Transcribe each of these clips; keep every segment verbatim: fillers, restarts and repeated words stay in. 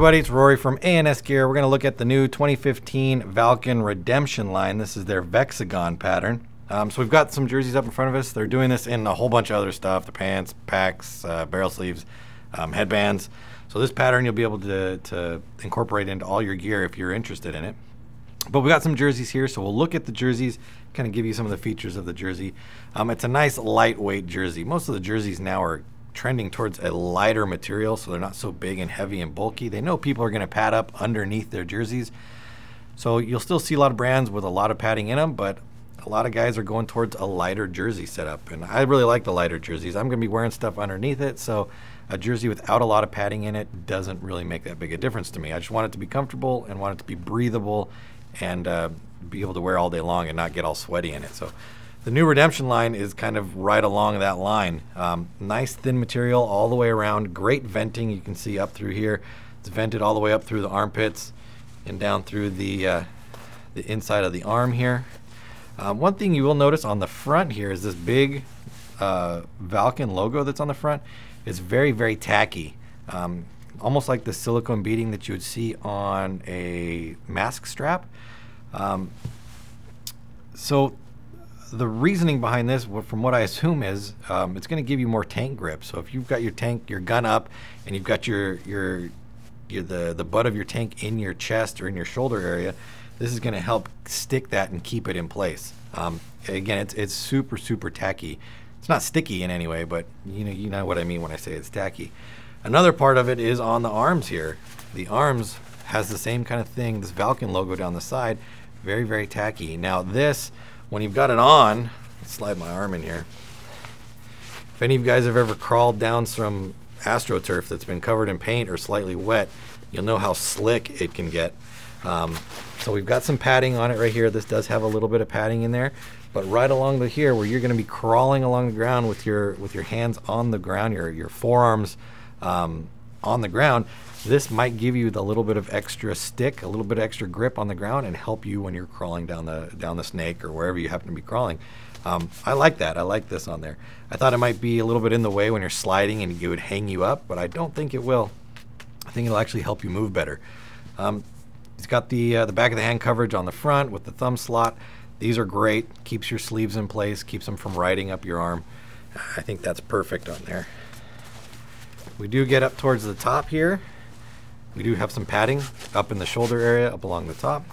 everybody, it's Rory from A N S Gear. We're going to look at the new twenty fifteen Valken Redemption line. This is their Vexagon pattern. Um, so we've got some jerseys up in front of us. They're doing this in a whole bunch of other stuff, the pants, packs, uh, barrel sleeves, um, headbands. So this pattern you'll be able to, to incorporate into all your gear if you're interested in it. But we got some jerseys here, so we'll look at the jerseys, kind of give you some of the features of the jersey. Um, it's a nice lightweight jersey. Most of the jerseys now are trending towards a lighter material, so they're not so big and heavy and bulky. They know people are going to pad up underneath their jerseys. So you'll still see a lot of brands with a lot of padding in them, but a lot of guys are going towards a lighter jersey setup. And I really like the lighter jerseys. I'm going to be wearing stuff underneath it, so a jersey without a lot of padding in it doesn't really make that big a difference to me. I just want it to be comfortable and want it to be breathable and uh, be able to wear all day long and not get all sweaty in it. So the new Redemption line is kind of right along that line. Um, nice thin material all the way around, great venting. You can see up through here, it's vented all the way up through the armpits and down through the, uh, the inside of the arm here. Um, one thing you will notice on the front here is this big uh, Valken logo that's on the front. It's very, very tacky. Um, almost like the silicone beading that you would see on a mask strap. Um, so the reasoning behind this, from what I assume, is um, it's going to give you more tank grip. So if you've got your tank, your gun up, and you've got your, your, your the, the butt of your tank in your chest or in your shoulder area, this is going to help stick that and keep it in place. Um, again, it's, it's super, super tacky. It's not sticky in any way, but you know, you know what I mean when I say it's tacky. Another part of it is on the arms here. The arms has the same kind of thing, this Valken logo down the side, very, very tacky. Now this, when you've got it on, let's slide my arm in here. If any of you guys have ever crawled down some AstroTurf that's been covered in paint or slightly wet, you'll know how slick it can get. Um, so we've got some padding on it right here. This does have a little bit of padding in there, but right along the here where you're gonna be crawling along the ground with your, with your hands on the ground, your, your forearms, Um, on the ground, this might give you the little bit of extra stick, a little bit of extra grip on the ground, and help you when you're crawling down the down the snake or wherever you happen to be crawling. Um, I like that. I like this on there. I thought it might be a little bit in the way when you're sliding and it would hang you up, but I don't think it will. I think it'll actually help you move better. Um, it's got the uh, the back of the hand coverage on the front with the thumb slot. These are great. Keeps your sleeves in place. Keeps them from riding up your arm. I think that's perfect on there. We do get up towards the top here. We do have some padding up in the shoulder area, up along the top,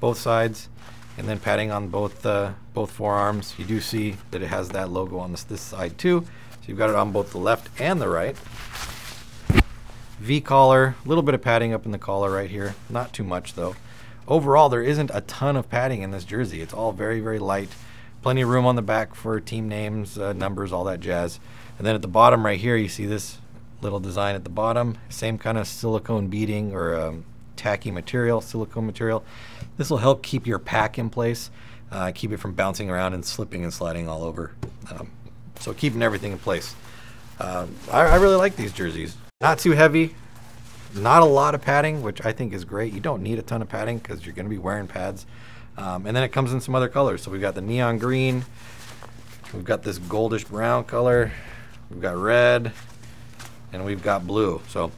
both sides, and then padding on both uh, both forearms. You do see that it has that logo on this, this side too. So you've got it on both the left and the right. V collar, a little bit of padding up in the collar right here. Not too much though. Overall, there isn't a ton of padding in this jersey. It's all very, very light. Plenty of room on the back for team names, uh, numbers, all that jazz. And then at the bottom right here, you see this little design at the bottom, same kind of silicone beading or um, tacky material, silicone material. This will help keep your pack in place, uh, keep it from bouncing around and slipping and sliding all over. Um, so keeping everything in place. Um, I, I really like these jerseys. Not too heavy, not a lot of padding, which I think is great. You don't need a ton of padding because you're going to be wearing pads. Um, and then it comes in some other colors. So we've got the neon green, we've got this goldish brown color, we've got red, and we've got blue. So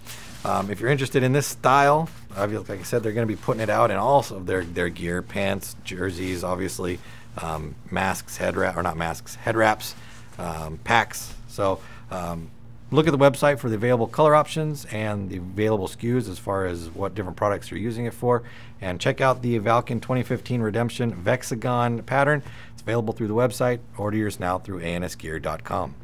um, if you're interested in this style, like I said, they're gonna be putting it out in all of their, their gear, pants, jerseys, obviously, um, masks, head wrap, or not masks, head wraps, um, packs. So um, look at the website for the available color options and the available S K Us as far as what different products you're using it for. And check out the Valken twenty fifteen Redemption Vexagon pattern. It's available through the website. Order yours now through A N S gear dot com.